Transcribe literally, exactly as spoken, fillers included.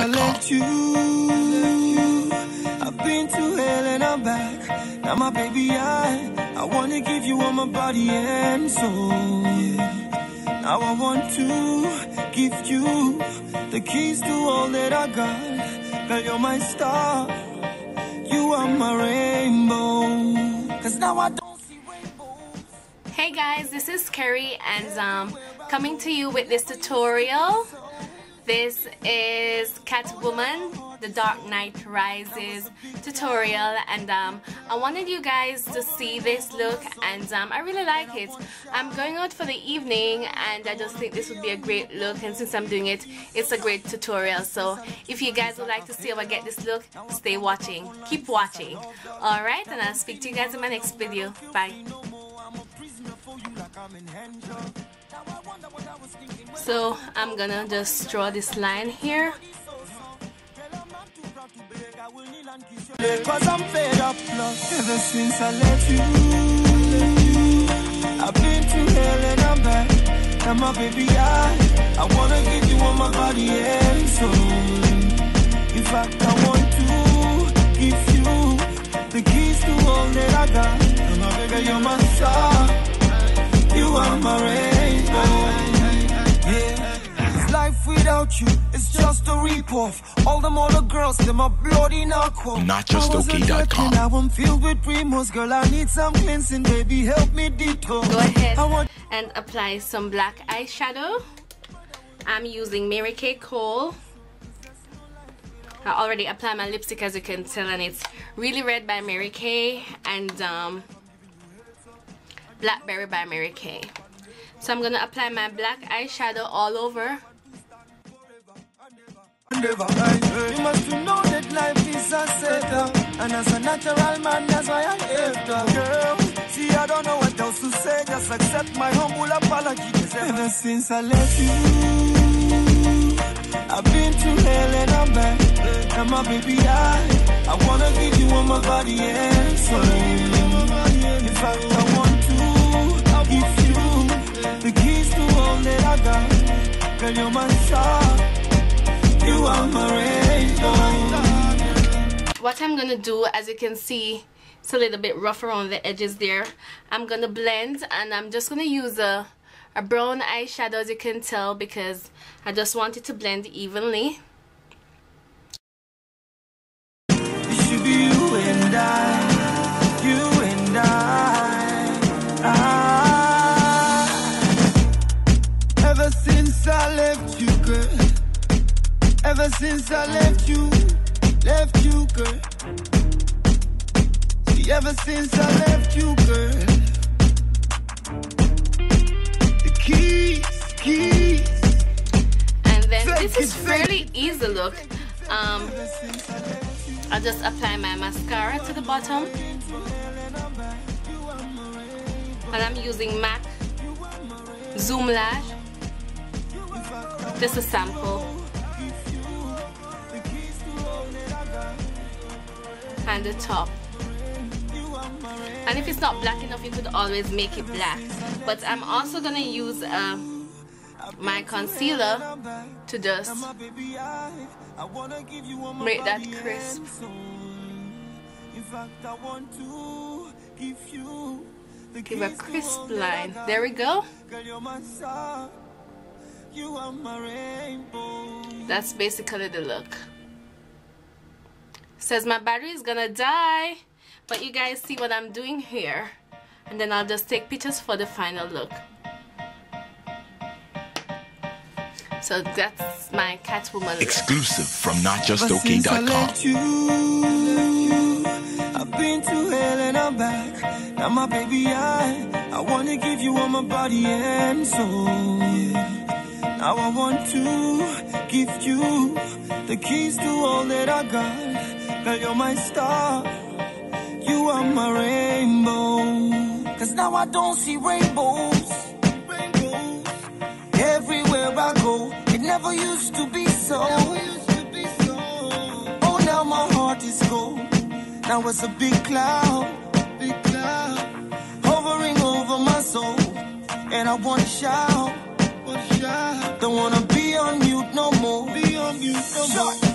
notjustokay dot com. I've been to hell and I'm back. Now my baby, I I wanna give you all my body and soul. Now I want to give you the keys to all that I got. Girl, you're my star. You are my rainbow. 'Cause now I don't. Hey guys, this is Kerry and Zom, coming to you with this tutorial. This is Catwoman, The Dark Knight Rises tutorial, and um, I wanted you guys to see this look, and um, I really like it. I'm going out for the evening and I just think this would be a great look, and since I'm doing it, it's a great tutorial. So if you guys would like to see how I get this look, stay watching. Keep watching. Alright, and I'll speak to you guys in my next video. Bye. So I'm gonna just draw this line here. Because I'm fed up, ever since I left you, I've been to hell and I'm back. And my baby, I, I wanna give you all my body and soul. In fact, I want to give you the keys to all that I got. And my baby, you're my star. You are my rainbow, yeah. Life without you is just a rip-off. All them other girls, them are bloody knockoff. not just okay dot com. Now I'm filled with remorse. Girl, I need some cleansing, baby, help me detox. Go ahead want and apply some black eyeshadow. I'm using Mary Kay Cole. I already applied my lipstick, as you can tell, and it's really red by Mary Kay, and um Blackberry by Mary Kay. So I'm gonna apply my black eyeshadow all over. You must know that life is a setup, and as a natural man, that's why I hate her. Girl, see, I don't know what else to say. Just accept my humble apology. Ever since I left you, I've been to hell and I'm back. And my baby, I, I wanna give you all my body and soul. In fact, I want. If you, the keys to all that I got. Girl, you're my star. You are my rainbow. What I'm gonna do, as you can see, it's a little bit rough around the edges there. I'm gonna blend, and I'm just gonna use a, a brown eyeshadow, as you can tell, because I just want it to blend evenly. It should be you and I, you and I, I. Ever since I left you, girl. Ever since I left you, left you, girl. See, ever since I left you, girl. The keys, keys. And then this is fairly easy look. Um, I'll just apply my mascara to the bottom. And I'm using MAC Zoom Lash. Just a sample, and the top. And if it's not black enough, you could always make it black. But I'm also gonna use uh, my concealer to just make that crisp. Give a crisp line. There we go. You are my rainbow. That's basically the look. Says my battery is gonna die, but you guys see what I'm doing here, and then I'll just take pictures for the final look. So that's my Catwoman look. Exclusive from not just okay dot com. I've been to hell and I'm back. Now my baby, I I wanna give you all my body and soul. Now I want to give you the keys to all that I got. Girl, you're my star. You are my rainbow. 'Cause now I don't see rainbows. Rainbows. Everywhere I go, it never used to be so. Oh, now my heart is cold. Now it's a big cloud. Big cloud. Hovering over my soul. And I want to shout. Don't wanna be on mute no more. Be on mute no more.